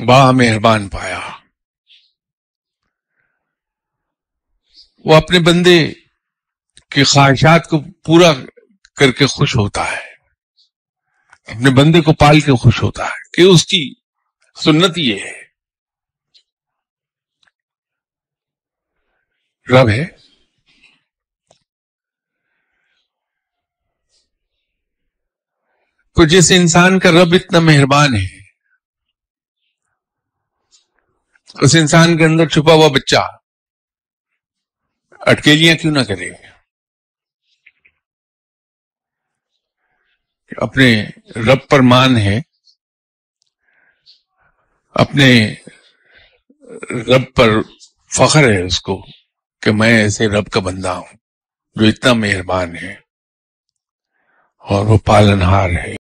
बड़ा मेहरबान पाया। वो अपने बंदे की ख्वाहिशात को पूरा करके खुश होता है, अपने बंदे को पाल के खुश होता है कि उसकी सुन्नत ये है। रब है, तो जिस इंसान का रब इतना मेहरबान है, उस इंसान के अंदर छुपा हुआ बच्चा अटकेलियां क्यों ना करे। अपने रब पर मान है, अपने रब पर फख्र है उसको कि मैं ऐसे रब का बंदा हूं जो इतना मेहरबान है और वो पालनहार है।